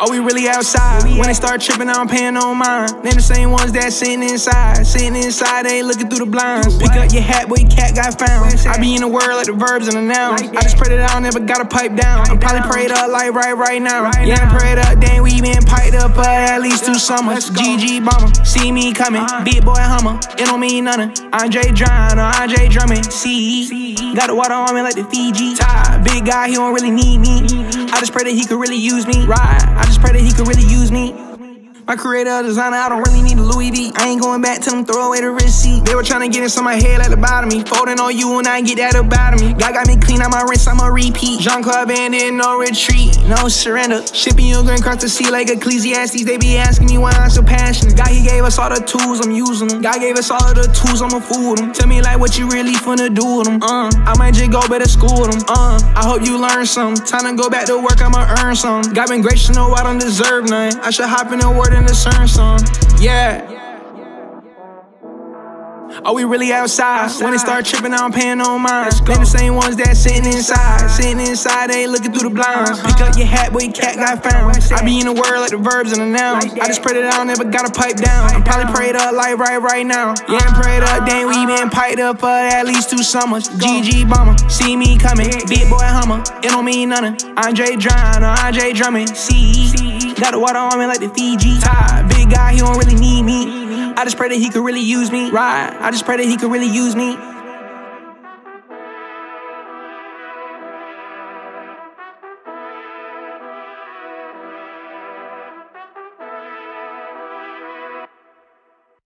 Are we really outside? When they start tripping, I don't pay no mind. They the same ones that sitting inside, they ain't looking through the blinds. Pick up your hat, boy, your cat got found. I be in the world like the verbs and the nouns. I just pray that I never gotta pipe down. I'm probably prayed up like right now. Yeah, I'm prayed up, dang, we been piped up at least 2 summers. GG bomber, see me coming, big boy Hummer, it don't mean nothing. Andre Drummond, see, got the water on me like the Fiji. Ty, big guy, he don't really need me. I just pray that he could really use me. Right, I just pray that he could really use me. My creator, designer, I don't really need a Louis V. I ain't going back to them, throw away the receipt. They were trying to get inside my head like the bottom of me. Folding on you and I get that up out of me. God got me clean out my rinse, I'm a repeat. Jean-Claude Van Damme, no retreat, no surrender. Shipping your grain across the sea like Ecclesiastes. They be asking me why I'm so passionate. God, he gave us all the tools, I'm using them. God gave us all of the tools, I'ma fool with them. Tell me like what you really finna do with them. I might just go back to school with them. I hope you learn something. Time to go back to work, I'ma earn something. God been gracious, no, I don't deserve none. I should hop in the word and discern some, yeah. Are we really outside? When they start tripping, I don't pay no mind. They the same ones that sitting inside, they ain't looking through the blinds. Pick up your hat, boy, your cat got found. I be in the world like the verbs and the nouns. I just pray that I never gotta pipe down. I'm probably prayed up like right now. Yeah, I'm prayed up, dang, we been piped up for at least 2 summers. GG bomber, see me coming, big boy Hummer, it don't mean nothing. Andre Drummond, see, got the water on me like the Fiji. Ty, big guy, he don't really need me. I just pray that he could really use me. Right, I just pray that he could really use me.